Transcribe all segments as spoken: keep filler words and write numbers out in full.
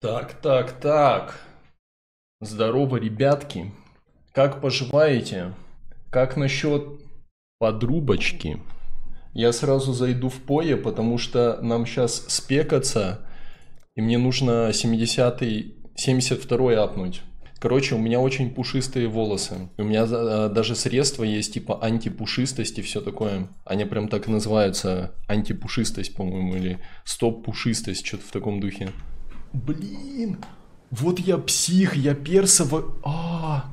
Так, так, так. Здорово, ребятки. Как поживаете? Как насчет подрубочки? Я сразу зайду в пое, потому что нам сейчас спекаться, и мне нужно семидесятый, семьдесят второй апнуть. Короче, у меня очень пушистые волосы. У меня даже средства есть типа антипушистость и все такое. Они прям так и называются. Антипушистость, по-моему, или стоп-пушистость, что-то в таком духе. Блин, вот я псих, я перса в... А,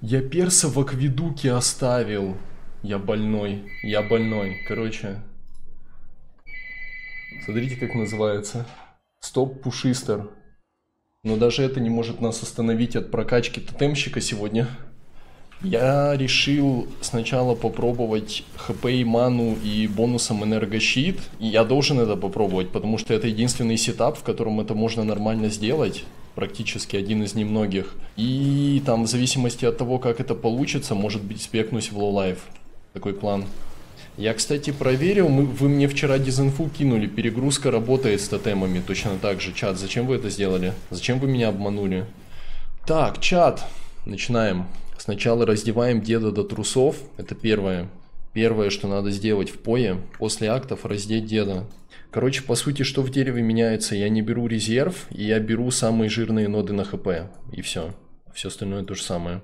я перса в акведуке оставил. Я больной, я больной. Короче, смотрите, как называется. Стоп-пушистер. Но даже это не может нас остановить от прокачки тотемщика сегодня. Я решил сначала попробовать хп и ману и бонусом энергощит. И я должен это попробовать, потому что это единственный сетап, в котором это можно нормально сделать. Практически один из немногих. И там в зависимости от того, как это получится, может быть, спекнусь в лоу-лайф. Такой план. Я, кстати, проверил, мы, вы мне вчера дезинфу кинули, перегрузка работает с тотемами, точно так же, чат, зачем вы это сделали? Зачем вы меня обманули? Так, чат, начинаем. Сначала раздеваем деда до трусов, это первое. Первое, что надо сделать в пое, после актов раздеть деда. Короче, по сути, что в дереве меняется, я не беру резерв, и я беру самые жирные ноды на хп, и все. Все остальное то же самое.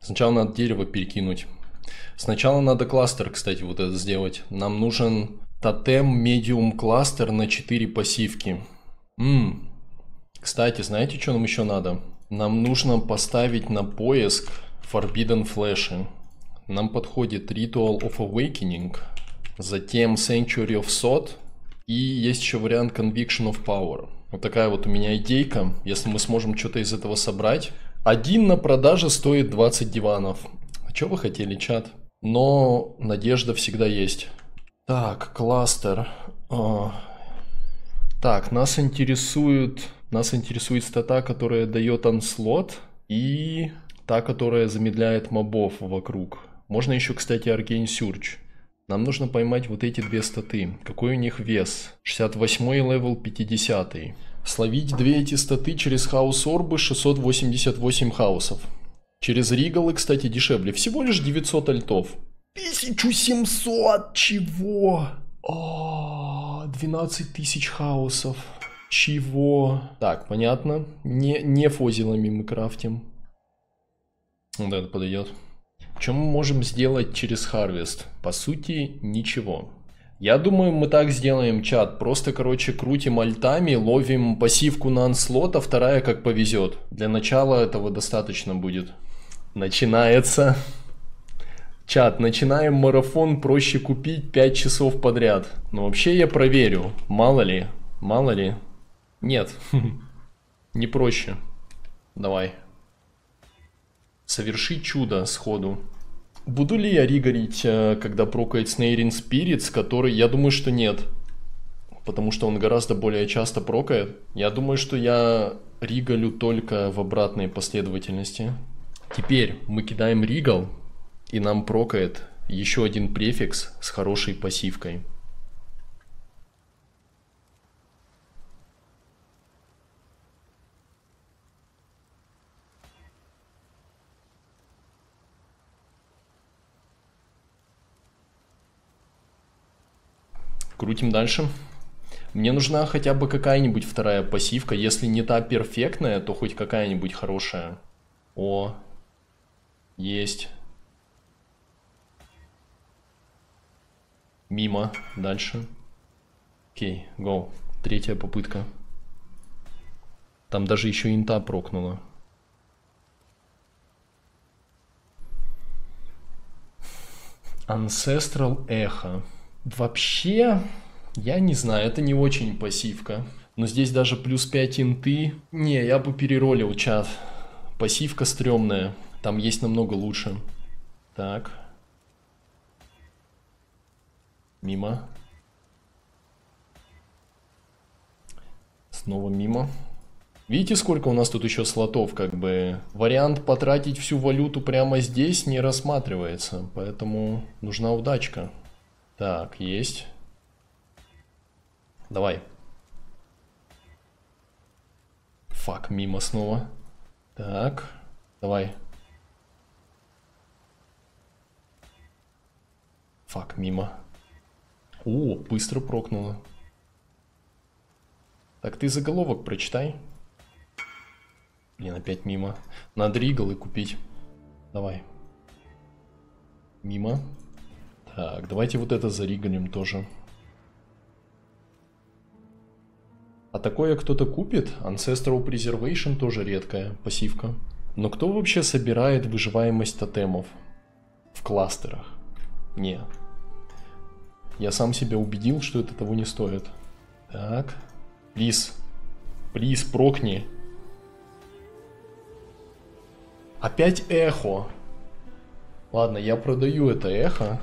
Сначала надо дерево перекинуть. Сначала надо кластер, кстати, вот это сделать. Нам нужен тотем медиум кластер на четыре пассивки. М-м. Кстати, знаете, что нам еще надо? Нам нужно поставить на поиск Forbidden Flashing. Нам подходит Ritual of Awakening, затем Sanctuary of Sod и есть еще вариант Conviction of Power. Вот такая вот у меня идейка, если мы сможем что-то из этого собрать. Один на продаже стоит двадцать диванов. А что вы хотели, чат? Но надежда всегда есть. Так, кластер. А. Так, нас интересует, нас интересует стата, которая дает анслот, и та, которая замедляет мобов вокруг. Можно еще, кстати, Arcane Surge. Нам нужно поймать вот эти две статы. Какой у них вес? шестьдесят восьмой левел, пятидесятый. Словить две эти статы через хаос орбы, шестьсот восемьдесят восемь хаосов. Через риголы, кстати, дешевле. Всего лишь девятьсот альтов. тысяча семьсот! Чего? О, двенадцать тысяч хаосов. Чего? Так, понятно. Не, не фозилами мы крафтим. Вот это подойдет. Что мы можем сделать через Харвест? По сути, ничего. Я думаю, мы так сделаем, чат. Просто, короче, крутим альтами, ловим пассивку на анслот, а вторая как повезет. Для начала этого достаточно будет. Начинается. Чат, начинаем марафон, проще купить пять часов подряд. Но вообще я проверю. Мало ли, мало ли. Нет, не проще. Давай. Соверши чудо сходу. Буду ли я ригорить, когда прокает Snaring Spirits, который, я думаю, что нет. Потому что он гораздо более часто прокает. Я думаю, что я риголю только в обратной последовательности. Теперь мы кидаем ригол, и нам прокает еще один префикс с хорошей пассивкой. Крутим дальше. Мне нужна хотя бы какая-нибудь вторая пассивка. Если не та перфектная, то хоть какая-нибудь хорошая. О, есть. Мимо. Дальше. Окей, гоу. Третья попытка. Там даже еще инта прокнула. Ancestral эхо. Вообще, я не знаю, это не очень пассивка. Но здесь даже плюс пять инты. Не, я бы переролил, чат. Пассивка стрёмная. Там есть намного лучше. Так. Мимо. Снова мимо. Видите, сколько у нас тут еще слотов, как бы. Вариант потратить всю валюту прямо здесь не рассматривается. Поэтому нужна удачка. Так, есть. Давай. Фак, мимо снова. Так, давай. Фак, мимо. О, быстро прокнуло. Так, ты заголовок прочитай. Блин, опять мимо. Надо риголы купить. Давай. Мимо. Так, давайте вот это заригалим тоже. А такое кто-то купит? Ancestral Preservation тоже редкая пассивка. Но кто вообще собирает выживаемость тотемов в кластерах? Не. Я сам себя убедил, что это того не стоит. Так. Плиз. Плиз, прокни. Опять эхо. Ладно, я продаю это эхо.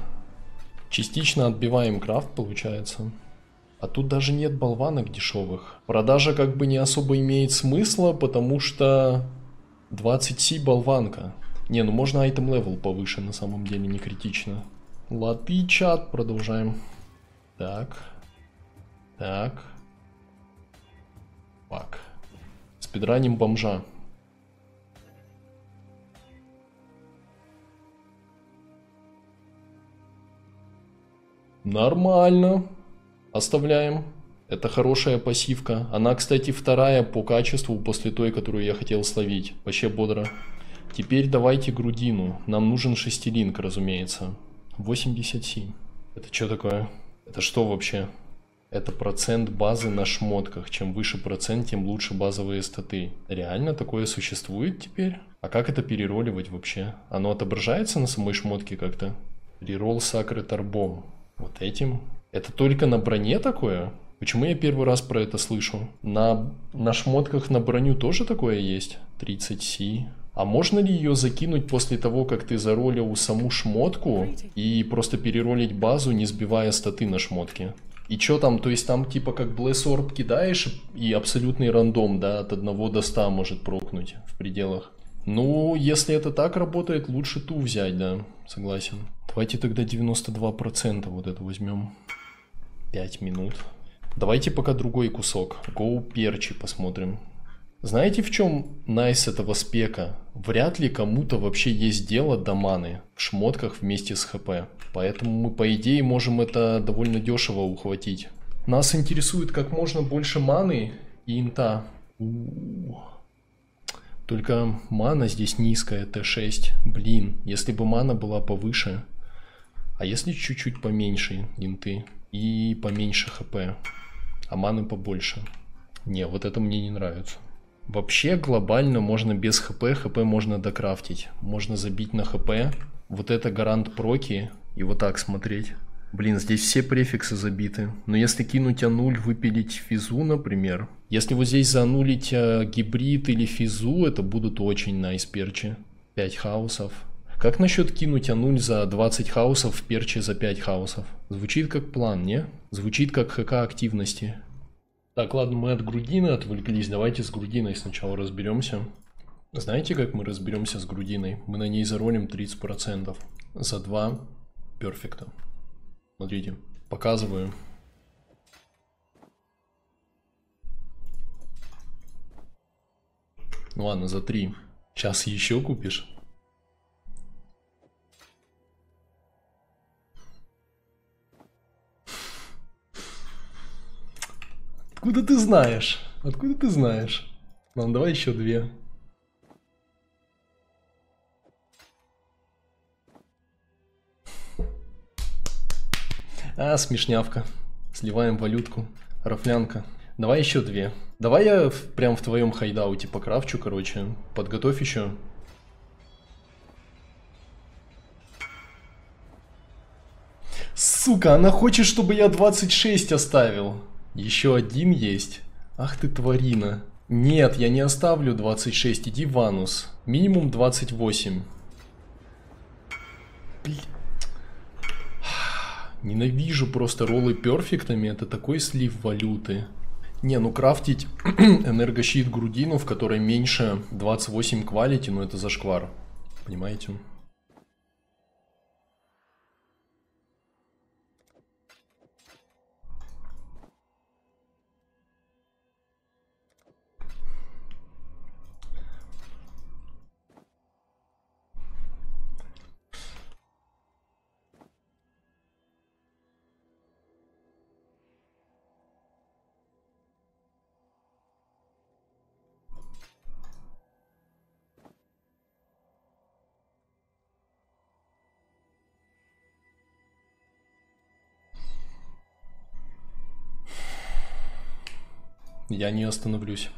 Частично отбиваем крафт, получается. А тут даже нет болванок дешевых. Продажа как бы не особо имеет смысла, потому что двадцать си болванка. Не, ну можно айтем левел повыше, на самом деле не критично. Латы, чат, продолжаем. Так. Так. Так. Спидраним бомжа. Нормально. Оставляем. Это хорошая пассивка. Она, кстати, вторая по качеству после той, которую я хотел словить. Вообще бодро. Теперь давайте грудину. Нам нужен шестилинк, разумеется. восемьдесят семь. Это что такое? Это что вообще? Это процент базы на шмотках. Чем выше процент, тем лучше базовые статы. Реально такое существует теперь? А как это перероливать вообще? Оно отображается на самой шмотке как-то? Реролл Sacred Arbom. Вот этим? Это только на броне такое? Почему я первый раз про это слышу? На, на шмотках на броню тоже такое есть? тридцать си. А можно ли ее закинуть после того, как ты заролил саму шмотку и просто переролить базу, не сбивая статы на шмотке? И чё там? То есть там типа как Bless Orb кидаешь и абсолютный рандом, да, от одного до ста может прокнуть в пределах. Ну, если это так работает, лучше ту взять, да, согласен. Давайте тогда девяносто два процента вот это возьмем. пять минут. Давайте пока другой кусок. Go перчи посмотрим. Знаете, в чем найс этого спека? Вряд ли кому-то вообще есть дело до маны в шмотках вместе с хп. Поэтому мы, по идее, можем это довольно дешево ухватить. Нас интересует как можно больше маны и инта. У-у-у. Только мана здесь низкая, тэ шесть. Блин, если бы мана была повыше. А если чуть-чуть поменьше инты и поменьше хп, а маны побольше. Не, вот это мне не нравится. Вообще глобально можно без хп, хп можно докрафтить. Можно забить на хп. Вот это гарант проки. И вот так смотреть. Блин, здесь все префиксы забиты. Но если кинуть ануль, выпилить физу, например. Если вот здесь занулить а, гибрид или физу, это будут очень найс перчи. пять хаосов. Как насчет кинуть ануль за двадцать хаосов в перчи за пять хаосов? Звучит как план, не? Звучит как ХК активности. Так, ладно, мы от грудины отвлеклись. Давайте с грудиной сначала разберемся. Знаете, как мы разберемся с грудиной? Мы на ней заролим тридцать процентов. За два перфекта. Смотрите, показываю. Ну ладно, за три. Сейчас еще купишь. Откуда ты знаешь? Откуда ты знаешь? Ладно, давай еще две. А, смешнявка. Сливаем валютку. Рафлянка. Давай еще две. Давай я в, прям в твоем хайдауте покрафчу, короче. Подготовь еще. Сука, она хочет, чтобы я двадцать шесть оставил. Еще один есть. Ах ты тварина. Нет, я не оставлю двадцать шесть. Иди в анус. Минимум двадцать восемь. Блин. Ненавижу просто роллы перфектами, это такой слив валюты. Не, ну крафтить энергощит грудину, в которой меньше двадцать восемь квалити, ну это зашквар, понимаете? Я не остановлюсь.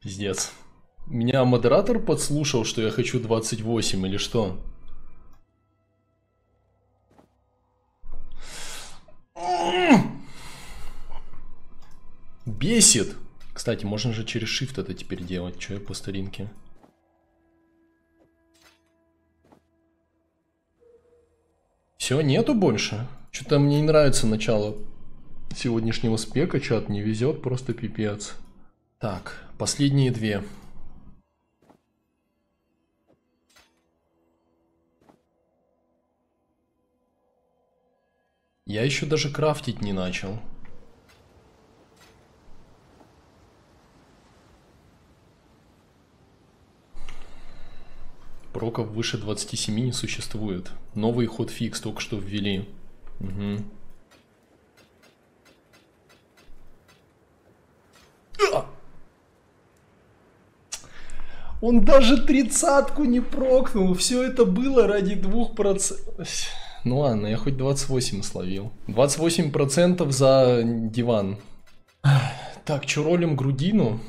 Пиздец. Меня модератор подслушал, что я хочу двадцать восемь или что? Бесит. Кстати, можно же через shift это теперь делать. Че я по старинке? Все, нету больше. Что-то мне не нравится начало сегодняшнего спека. Чат не везет, просто пипец. Так, последние две. Я еще даже крафтить не начал. Проков выше двадцати семи не существует. Новый хотфикс только что ввели. Угу. Он даже тридцатку не прокнул. Все это было ради двух процентов. Ну ладно, я хоть двадцать восемь словил. двадцать восемь процентов за диван. Так, чё ролим грудину?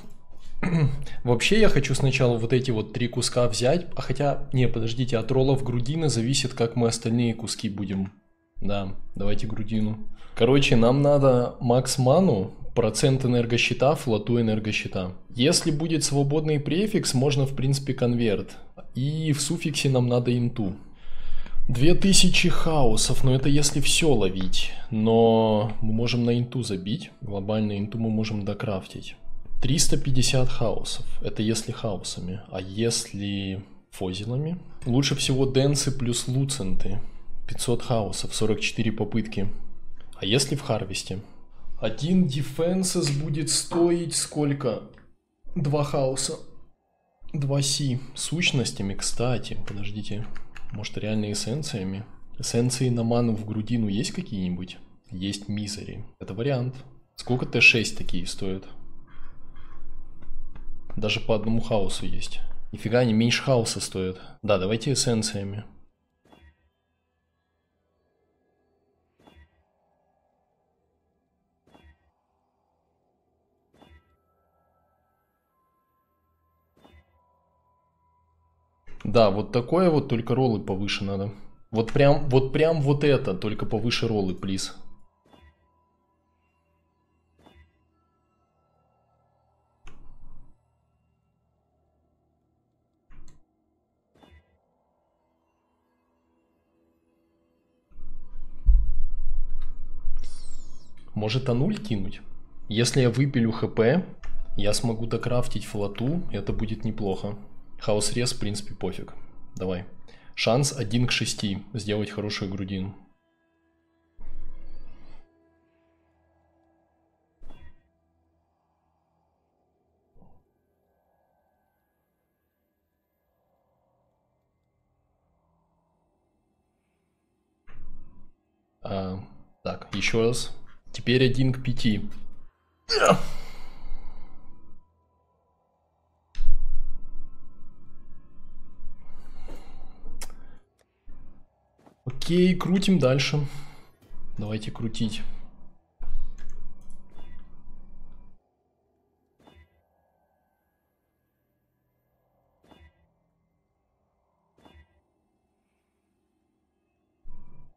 Вообще я хочу сначала вот эти вот три куска взять. А хотя, не, подождите, от роллов грудины зависит, как мы остальные куски будем. Да, давайте грудину. Короче, нам надо макс ману, процент энергосчета, флоту энергосчета. Если будет свободный префикс, можно в принципе конверт. И в суффиксе нам надо инту. две тысячи хаосов, но это если все ловить. Но мы можем на инту забить. Глобально инту мы можем докрафтить. триста пятьдесят хаосов. Это если хаосами. А если фозилами? Лучше всего денсы плюс луценты. пятьсот хаосов, сорок четыре попытки. А если в харвесте? Один дефенсес будет стоить сколько? два хаоса. два си. Сущностями, кстати. Подождите. Может, реально эссенциями? Эссенции на ману в грудину есть какие-нибудь? Есть мизери. Это вариант. Сколько тэ шесть такие стоят? Даже по одному хаосу есть. Нифига, они меньше хаоса стоят. Да, давайте эссенциями. Да, вот такое вот, только роллы повыше надо. Вот прям, вот прям вот это, только повыше роллы, плиз. Может, а нуль кинуть? Если я выпилю хп, я смогу докрафтить флоту, это будет неплохо. Хаос рез, в принципе, пофиг. Давай. Шанс один к шести сделать хорошую грудину. А, так, еще раз. Теперь один к пяти. Окей, крутим дальше. Давайте крутить.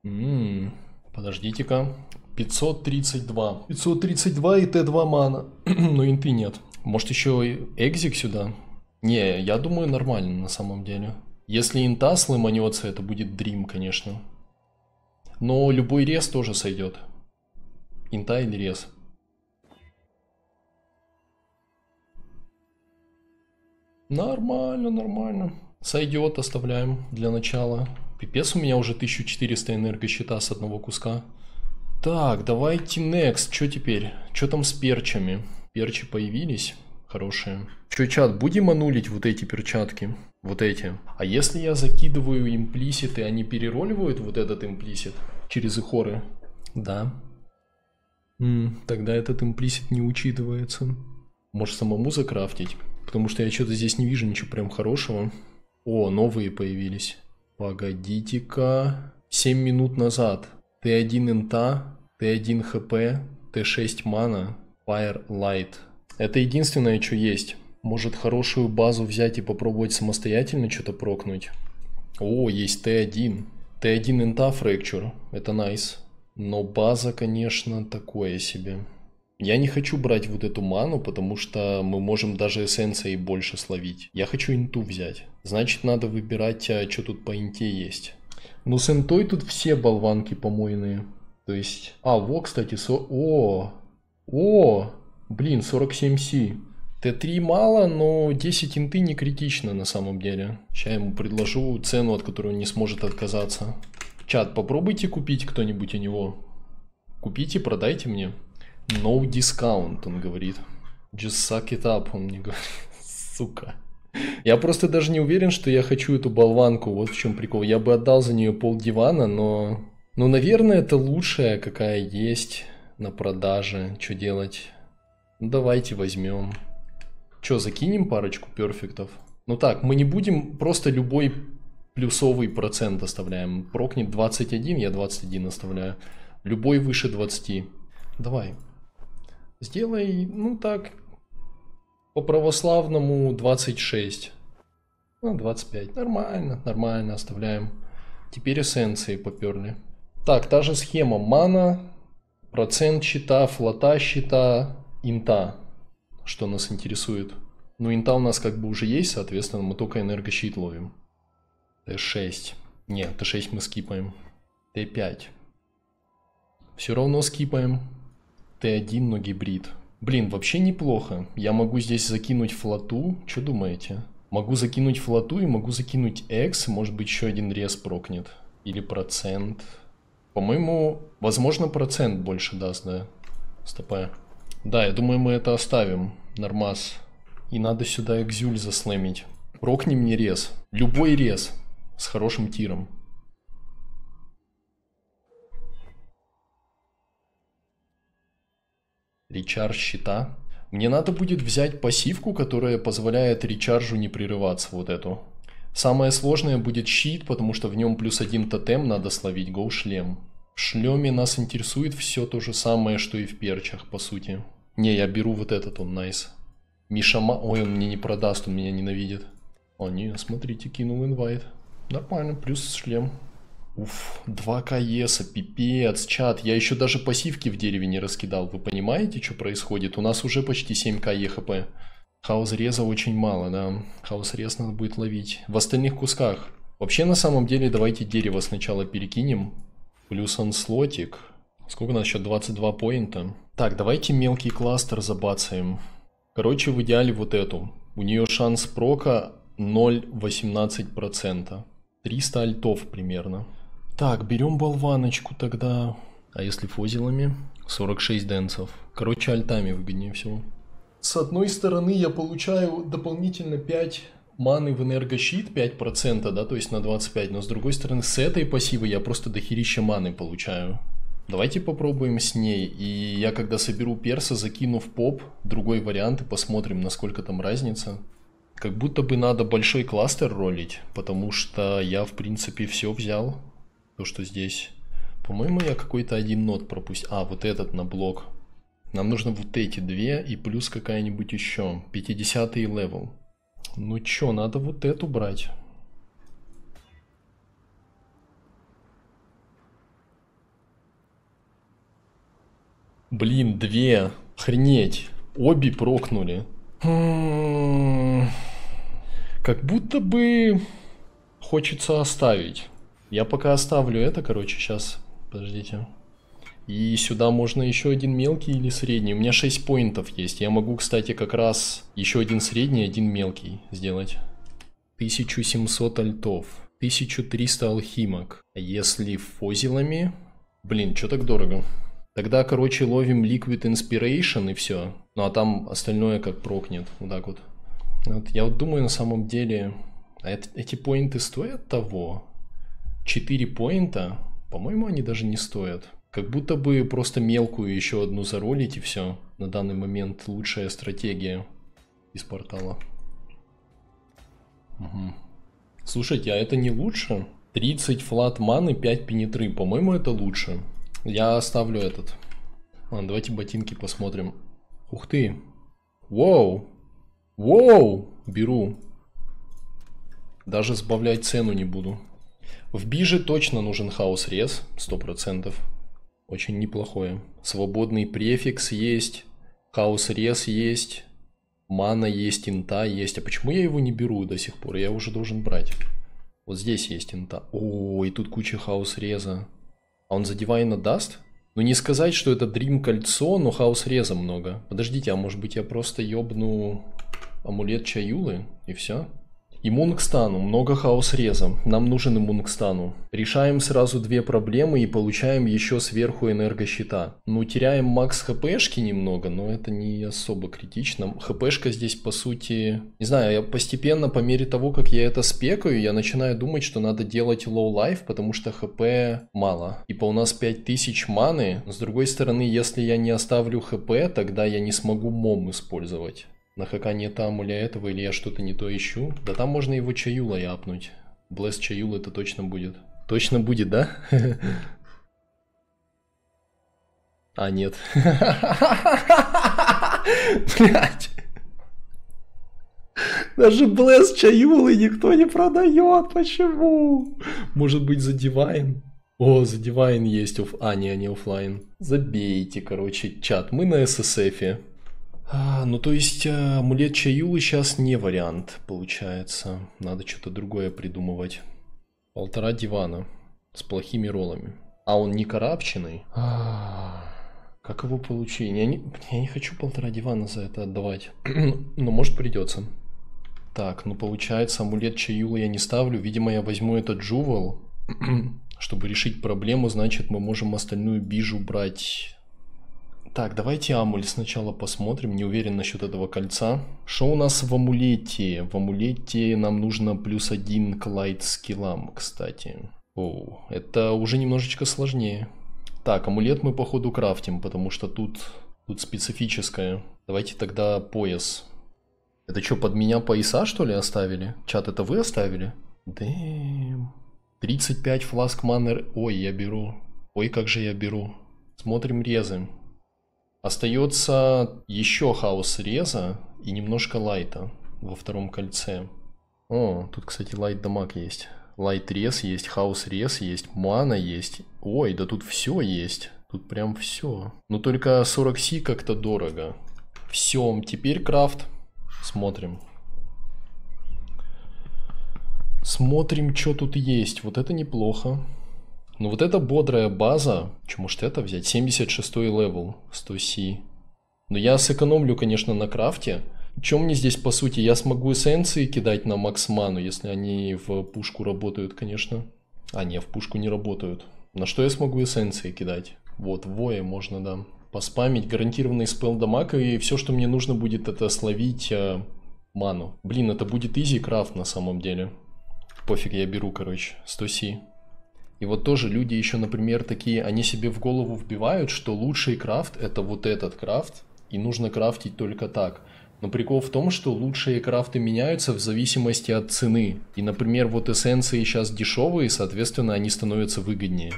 М-м, подождите-ка. пятьсот тридцать два. пятьсот тридцать два и тэ два мана. Но инты нет. Может, еще и экзик сюда? Не, я думаю, нормально на самом деле. Если инта сломанется, это будет дрим, конечно. Но любой рез тоже сойдет. Инта или рез. Нормально, нормально. Сойдет, оставляем для начала. Пипец, у меня уже тысяча четыреста энергосчета с одного куска. Так, давайте next. Что теперь? Что там с перчами? Перчи появились. Хорошие. Что, чат, будем анулить вот эти перчатки? Вот эти. А если я закидываю имплисит, и они перероливают вот этот имплисит через эхоры? Да. М-м, тогда этот имплисит не учитывается. Может, самому закрафтить? Потому что я что-то здесь не вижу ничего прям хорошего. О, новые появились. Погодите-ка. семь минут назад. тэ один инта, тэ один хп, тэ шесть мана, Fire Light. Это единственное, что есть. Может, хорошую базу взять и попробовать самостоятельно что-то прокнуть? О, есть тэ один. тэ один инта Fracture. Это найс. Но база, конечно, такое себе. Я не хочу брать вот эту ману, потому что мы можем даже эссенцией больше словить. Я хочу инту взять. Значит, надо выбирать, что тут по инте есть. Ну, с интой тут все болванки помойные. То есть... А, во, кстати, со... О! О! Блин, сорок семь си. тэ три мало, но десять инты не критично на самом деле. Сейчас я ему предложу цену, от которой он не сможет отказаться. Чат, попробуйте купить кто-нибудь у него. Купите, продайте мне. No discount, он говорит. Just suck it up, он мне говорит. Сука. Я просто даже не уверен, что я хочу эту болванку. Вот в чем прикол. Я бы отдал за нее пол дивана, но... Ну, наверное, это лучшая, какая есть на продаже. Что делать? Ну, давайте возьмем. Че, закинем парочку перфектов? Ну так, мы не будем, просто любой плюсовый процент оставляем. Прокнет двадцать один, я двадцать один оставляю. Любой выше двадцати. Давай. Сделай, ну так, по-православному двадцать шесть. Ну, двадцать пять. Нормально, нормально, оставляем. Теперь эссенции поперли. Так, та же схема. Мана, процент щита, флота щита, инта. Что нас интересует. Ну, инта у нас как бы уже есть, соответственно, мы только энергощит ловим. тэ шесть. Нет, тэ шесть мы скипаем. тэ пять. Все равно скипаем. тэ один, но гибрид. Блин, вообще неплохо. Я могу здесь закинуть флоту. Что думаете? Могу закинуть флоту и могу закинуть экс. Может быть, еще один рез прокнет. Или процент. По-моему, возможно, процент больше даст, да? Стопая. Да, я думаю, мы это оставим. Нормас. И надо сюда экзюль заслэмить. Прокни мне рез. Любой рез. С хорошим тиром. Речарж щита. Мне надо будет взять пассивку, которая позволяет речаржу не прерываться, вот эту. Самое сложное будет щит, потому что в нем плюс один тотем надо словить. Гоу шлем. В шлеме нас интересует все то же самое, что и в перчах, по сути. Не, я беру вот этот, он найс. Мишама... Ой, он мне не продаст, он меня ненавидит. О, не, смотрите, кинул инвайт. Нормально, плюс шлем. Уф, два ка эса, пипец, чат. Я еще даже пассивки в дереве не раскидал. Вы понимаете, что происходит? У нас уже почти семь ка е хп. Хаус-реза очень мало, да. Хаус-рез надо будет ловить. В остальных кусках. Вообще, на самом деле, давайте дерево сначала перекинем. Плюс анслотик. Сколько у нас еще? двадцать два поинта. Так, давайте мелкий кластер забацаем. Короче, в идеале вот эту. У нее шанс прока ноль целых восемнадцать сотых процента. триста альтов примерно. Так, берем болваночку тогда. А если фозилами? сорок шесть денсов. Короче, альтами выгоднее всего. С одной стороны, я получаю дополнительно пять маны в энергощит, пять процентов, да, то есть на двадцать пять, но с другой стороны, с этой пассивы я просто дохерища маны получаю. Давайте попробуем с ней, и я когда соберу перса, закину в поп другой вариант и посмотрим, насколько там разница. Как будто бы надо большой кластер ролить, потому что я, в принципе, все взял, то, что здесь. По-моему, я какой-то один нот пропустил. А, вот этот на блок. Нам нужно вот эти две и плюс какая-нибудь еще. пятидесятый левел. Ну чё, надо вот эту брать. Блин, две. Охренеть. Обе прокнули. Как будто бы хочется оставить. Я пока оставлю это, короче, сейчас. Подождите. И сюда можно еще один мелкий или средний. У меня шесть поинтов есть. Я могу, кстати, как раз еще один средний, один мелкий сделать. тысяча семьсот альтов. тысяча триста алхимок. Если фозилами... Блин, что так дорого? Тогда, короче, ловим Liquid Inspiration и все. Ну а там остальное как прокнет. Вот так вот. Вот я вот думаю, на самом деле... А это, эти поинты стоят того? четыре поинта? По-моему, они даже не стоят. Как будто бы просто мелкую еще одну заролить и все. На данный момент лучшая стратегия из портала. Угу. Слушайте, а это не лучше? тридцать флат маны, пять пенетры. По-моему, это лучше. Я оставлю этот. Ладно, давайте ботинки посмотрим. Ух ты. Воу. Воу. Беру. Даже сбавлять цену не буду. В биже точно нужен хаос-рез. сто процентов. Очень неплохое. Свободный префикс есть. Хаос-рез есть. Мана есть, инта есть. А почему я его не беру до сих пор? Я уже должен брать. Вот здесь есть инта. О, и тут куча хаос-реза. А он за дивайна даст? Ну не сказать, что это дрим кольцо, но хаос-реза много. Подождите, а может быть я просто ёбну амулет Чаюлы и все? И Мунгстану. Много хаос-реза. Нам нужен и Мунгстану. Решаем сразу две проблемы и получаем еще сверху энергощита. Ну, теряем макс хпшки немного, но это не особо критично. Хпшка здесь, по сути... Не знаю, я постепенно, по мере того, как я это спекаю, я начинаю думать, что надо делать лоу-лайф, потому что хп мало. Типа у нас пять тысяч маны. С другой стороны, если я не оставлю хп, тогда я не смогу мом использовать. На ХК не там или этого, или я что-то не то ищу. Да там можно его Чаюла япнуть. Blast Chayula это точно будет. Точно будет, да? А, нет. Блять. Даже Blast Chayula никто не продает. Почему? Может быть за Divine? О, за Divine есть. А, не, не офлайн. Забейте, короче, чат. Мы на эс эс эфе. А, ну то есть амулет Чаюлы сейчас не вариант получается. Надо что-то другое придумывать. Полтора дивана с плохими роллами. А он не карабченный. А, как его получить? Я не, я не хочу полтора дивана за это отдавать. Но может придется. Так, ну получается амулет Чаюлы я не ставлю. Видимо я возьму этот джувал. Чтобы решить проблему, значит мы можем остальную бижу брать... Так, давайте амуль сначала посмотрим, не уверен насчет этого кольца. Что у нас в амулете? В амулете нам нужно плюс один к лайт-скиллам, кстати. О, это уже немножечко сложнее. Так, амулет мы походу крафтим, потому что тут, тут специфическое. Давайте тогда пояс. Это что, под меня пояса что ли оставили? Чат, это вы оставили? Дэм. тридцать пять фласк манер. Ой, я беру. Ой, как же я беру. Смотрим резы. Остается еще хаос реза и немножко лайта во втором кольце. О, тут, кстати, лайт дамаг есть. Лайт рез есть, хаос рез есть, мана есть. Ой, да тут все есть. Тут прям все. Но только сорок си как-то дорого. Все, теперь крафт. Смотрим. Смотрим, что тут есть. Вот это неплохо. Ну вот это бодрая база, чему ж это взять, семьдесят шестой левел, сто си. Но я сэкономлю, конечно, на крафте. Чем мне здесь по сути, я смогу эссенции кидать на максману, если они в пушку работают, конечно. А не, в пушку не работают. На что я смогу эссенции кидать? Вот, вое можно, да. Поспамить, гарантированный спелл дамаг, и все, что мне нужно будет, это словить э, ману. Блин, это будет изи крафт на самом деле. Пофиг, я беру, короче, сто си. И вот тоже люди еще, например, такие, они себе в голову вбивают, что лучший крафт это вот этот крафт, и нужно крафтить только так. Но прикол в том, что лучшие крафты меняются в зависимости от цены. И, например, вот эссенции сейчас дешевые, соответственно, они становятся выгоднее.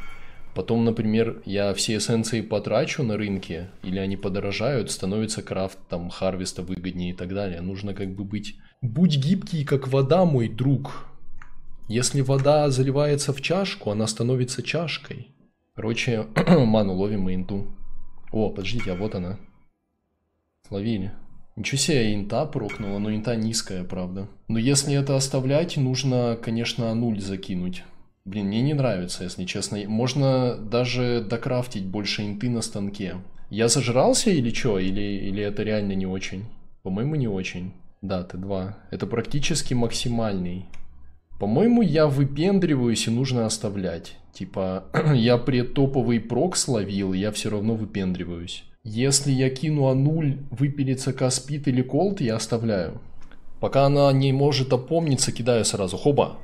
Потом, например, я все эссенции потрачу на рынке, или они подорожают, становится крафт там харвеста выгоднее и так далее. Нужно как бы быть... Будь гибкий, как вода, мой друг. Если вода заливается в чашку, она становится чашкой. Короче, ману ловим и инту. О, подождите, а вот она. Словили. Ничего себе, инта прокнула, но инта низкая, правда. Но если это оставлять, нужно, конечно, нуль закинуть. Блин, мне не нравится, если честно. Можно даже докрафтить больше инты на станке. Я зажрался или что? Или, или это реально не очень? По-моему, не очень. Да, тэ два. Это практически максимальный. По-моему, я выпендриваюсь и нужно оставлять. Типа, я предтоповый прок словил, я все равно выпендриваюсь. Если я кину ануль, выпилится Каспит или Колт, я оставляю. Пока она не может опомниться, кидаю сразу. Хоба!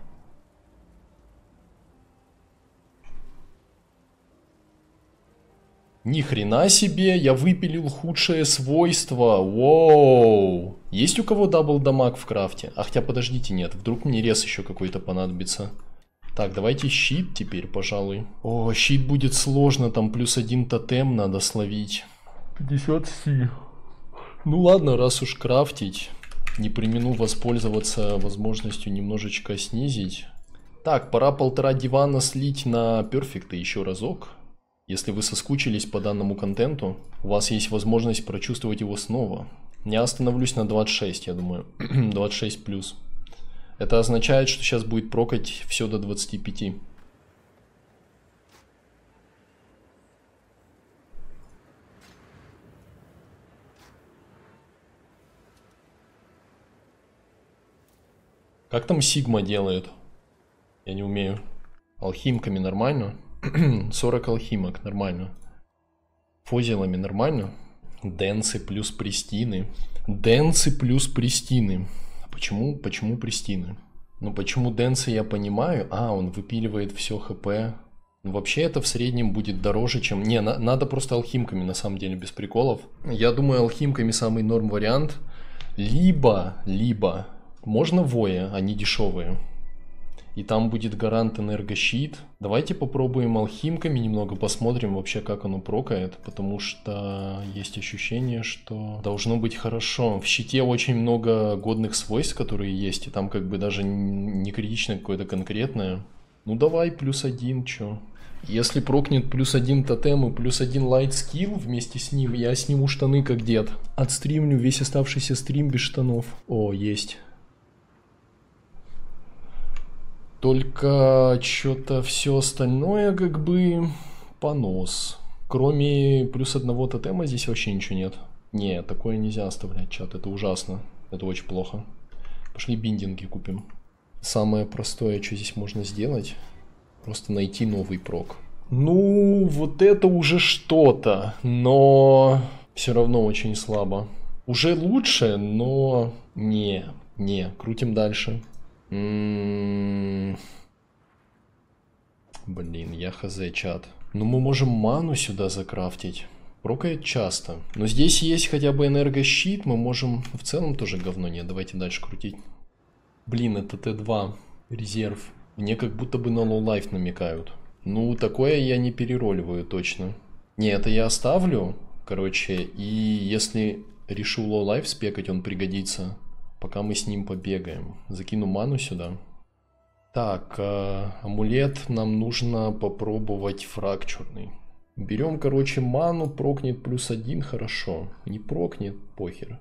Ни хрена себе, я выпилил худшее свойство. Воу! Есть у кого дабл дамаг в крафте? А хотя подождите, нет, вдруг мне рез еще какой-то понадобится. Так, давайте щит теперь, пожалуй. О, щит будет сложно, там плюс один тотем надо словить. пятьдесят си. Ну ладно, раз уж крафтить, не примену воспользоваться возможностью немножечко снизить. Так, пора полтора дивана слить на перфекты еще разок. Если вы соскучились по данному контенту, у вас есть возможность прочувствовать его снова. Я остановлюсь на двадцать шесть, я думаю. двадцать шесть плюс. Это означает, что сейчас будет прокать все до двадцати пяти. Как там Сигма делает? Я не умею. Алхимками нормально? сорок алхимок, нормально. Фозилами нормально? Денсы плюс престины. Денсы плюс престины. Почему, почему престины? Ну почему денсы я понимаю? А, он выпиливает все хп. Ну, вообще это в среднем будет дороже, чем... Не, на, надо просто алхимками, на самом деле, без приколов. Я думаю, алхимками самый норм вариант. Либо, либо... Можно воя, они дешевые. И там будет гарант энергощит. Давайте попробуем алхимками немного, посмотрим вообще, как оно прокает. Потому что есть ощущение, что должно быть хорошо. В щите очень много годных свойств, которые есть. И там как бы даже не критично какое-то конкретное. Ну давай, плюс один, чё. Если прокнет плюс один тотем и плюс один лайт скилл вместе с ним, я сниму штаны как дед. Отстримлю весь оставшийся стрим без штанов. О, есть. Только что-то все остальное как бы понос. Кроме плюс одного тотема здесь вообще ничего нет. Не, такое нельзя оставлять, чат. Это ужасно. Это очень плохо. Пошли биндинги купим. Самое простое, что здесь можно сделать, просто найти новый прок. Ну, вот это уже что-то, но все равно очень слабо. Уже лучше, но не, не. Крутим дальше. М-м-м. Блин, я хз, чат. Ну мы можем ману сюда закрафтить. Прокает часто. Но здесь есть хотя бы энергощит. Мы можем... В целом тоже говно нет. Давайте дальше крутить. Блин, это тэ два. Резерв. Мне как будто бы на лоу-лайф намекают. Ну, такое я не переролливаю точно. Не, это я оставлю. Короче, и если решу лоу-лайф спекать, он пригодится. Пока мы с ним побегаем. Закину ману сюда. Так, э, амулет нам нужно попробовать фракчурный. Берем, короче, ману, прокнет плюс один, хорошо. Не прокнет, похер.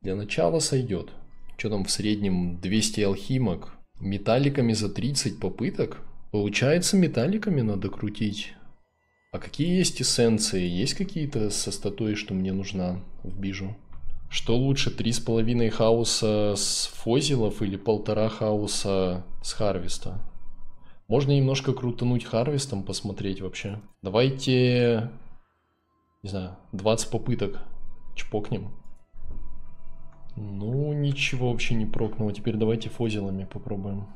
Для начала сойдет. Что там в среднем? двести алхимок. Металликами за тридцать попыток. Получается, металликами надо крутить. А какие есть эссенции? Есть какие-то со статуей, что мне нужна в бижу? Что лучше, три с половиной хаоса с фозилов или полтора хаоса с харвеста? Можно немножко крутануть харвестом, посмотреть вообще. Давайте, не знаю, двадцать попыток чпокнем. Ну, ничего вообще не прокнуло. Теперь давайте фозилами попробуем.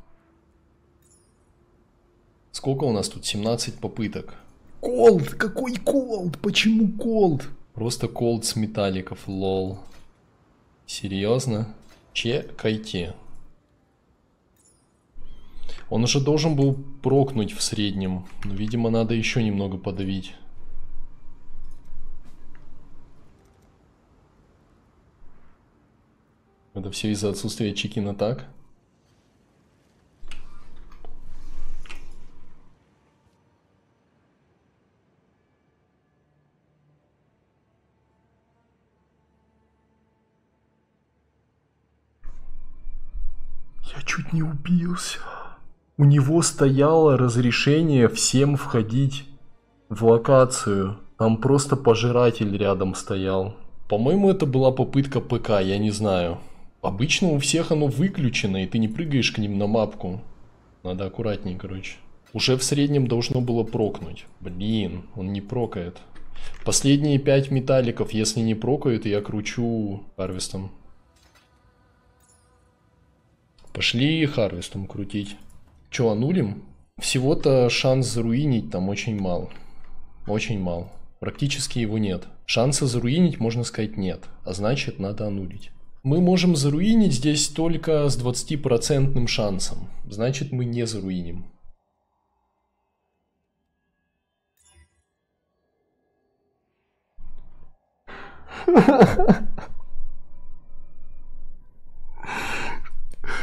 Сколько у нас тут? семнадцать попыток. Колд! Какой колд? Почему колд? Просто колд с металликов, лол. Серьезно? Чекайте. Он уже должен был прокнуть в среднем. Но, видимо, надо еще немного подавить. Это все из-за отсутствия чекина, так? Чуть не убился. У него стояло разрешение всем входить в локацию. Там просто пожиратель рядом стоял. По-моему, это была попытка ПК, я не знаю. Обычно у всех оно выключено, и ты не прыгаешь к ним на мапку. Надо аккуратнее, короче. Уже в среднем должно было прокнуть. Блин, он не прокает. Последние пять металликов, если не прокают, я кручу харвестом. Пошли харвестом крутить. Че, анулим? Всего-то шанс заруинить там очень мал. Очень мал. Практически его нет. Шанса заруинить, можно сказать, нет. А значит, надо анулить. Мы можем заруинить здесь только с двадцатипроцентным шансом. Значит, мы не заруиним.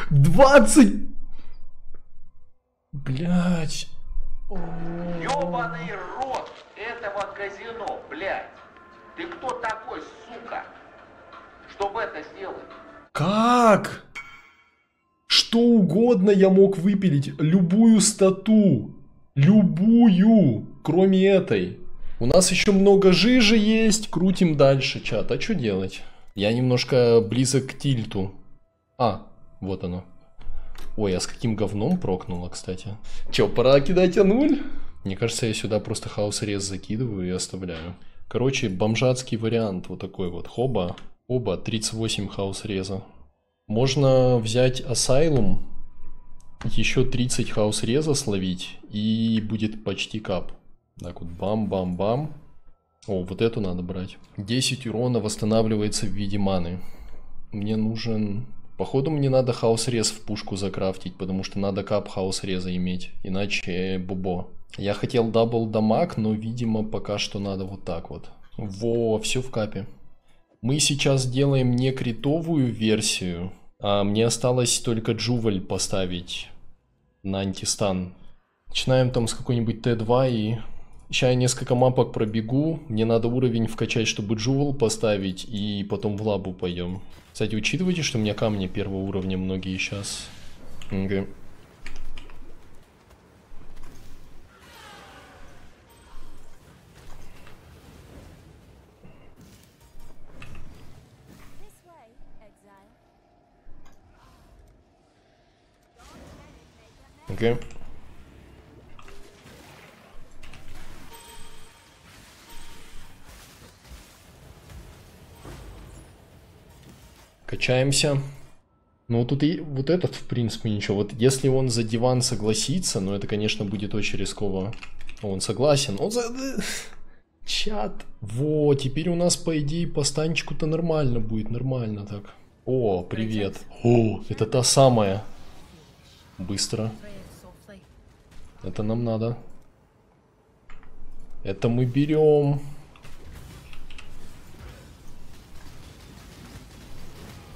двадцать! Блять! Ёбаный рот этого казино, блять! Ты кто такой, сука? Чтобы это сделать? Как? Что угодно я мог выпилить. Любую стату. Любую. Кроме этой. У нас еще много жижи есть. Крутим дальше, чат. А что делать? Я немножко близок к тильту. А, вот оно. Ой, а с каким говном прокнуло, кстати. Че, пора кидать ануль? Мне кажется, я сюда просто хаос-рез закидываю и оставляю. Короче, бомжатский вариант. Вот такой вот. Хоба. Хоба. тридцать восемь хаос-реза. Можно взять асайлум, еще тридцать хаус-реза словить, и будет почти кап. Так вот, бам-бам-бам. О, вот эту надо брать. десять урона восстанавливается в виде маны. Мне нужен... Походу мне надо хаус-рез в пушку закрафтить, потому что надо кап хаус-реза иметь, иначе бобо. Я хотел дабл дамаг, но, видимо, пока что надо вот так вот. Во, все в капе. Мы сейчас делаем не критовую версию, а мне осталось только джуваль поставить на антистан. Начинаем там с какой-нибудь тэ два и... Сейчас я несколько мапок пробегу, мне надо уровень вкачать, чтобы джувал поставить, и потом в лабу пойдем. Кстати, учитывайте, что у меня камни первого уровня многие сейчас. Okay. Окей. Качаемся. Ну, тут и вот этот, в принципе, ничего. Вот если он за диван согласится, но ну, это, конечно, будет очень рисково. Он согласен. Он за... Чат. Во, теперь у нас, по идее, по станчику-то нормально будет. Нормально так. О, привет. О, это та самая. Быстро. Это нам надо. Это мы берем.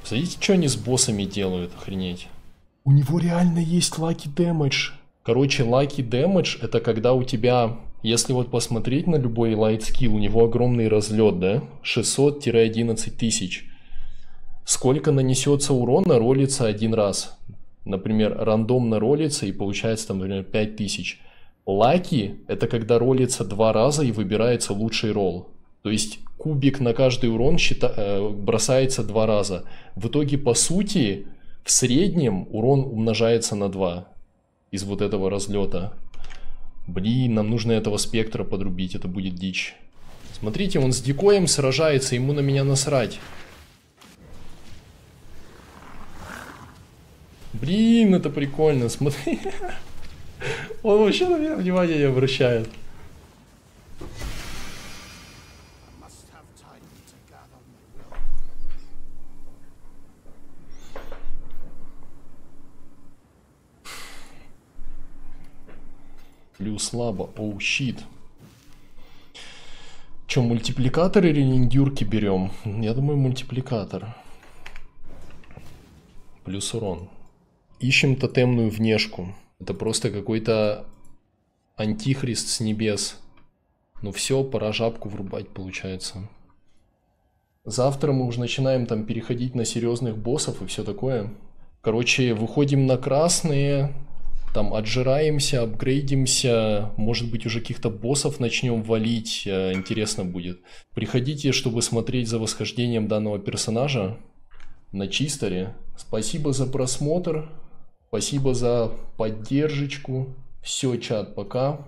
Смотрите, что они с боссами делают, охренеть. У него реально есть лаки дэмэдж. Короче, лаки дэмэдж это когда у тебя, если вот посмотреть на любой лайт скилл, у него огромный разлет, да? шестьсот-одиннадцать тысяч. Сколько нанесется урона, ролится один раз. Например, рандомно ролится и получается там, например, пять тысяч. Лаки – это когда ролится два раза и выбирается лучший ролл. То есть кубик на каждый урон счита... бросается два раза. В итоге, по сути, в среднем урон умножается на два из вот этого разлета. Блин, нам нужно этого спектра подрубить, это будет дичь. Смотрите, он с дикоем сражается, ему на меня насрать. Блин, это прикольно, смотри. Он вообще на меня внимание не обращает. Плюс слабо, оу, щит. Че, мультипликатор или индюрки берем? Я думаю, мультипликатор. Плюс урон. Ищем тотемную внешку. Это просто какой-то антихрист с небес. Ну все, пора жабку врубать получается. Завтра мы уже начинаем там переходить на серьезных боссов и все такое. Короче, выходим на красные, там отжираемся, апгрейдимся. Может быть уже каких-то боссов начнем валить, интересно будет. Приходите, чтобы смотреть за восхождением данного персонажа на чисторе. Спасибо за просмотр. Спасибо за поддержку. Все, чат, пока.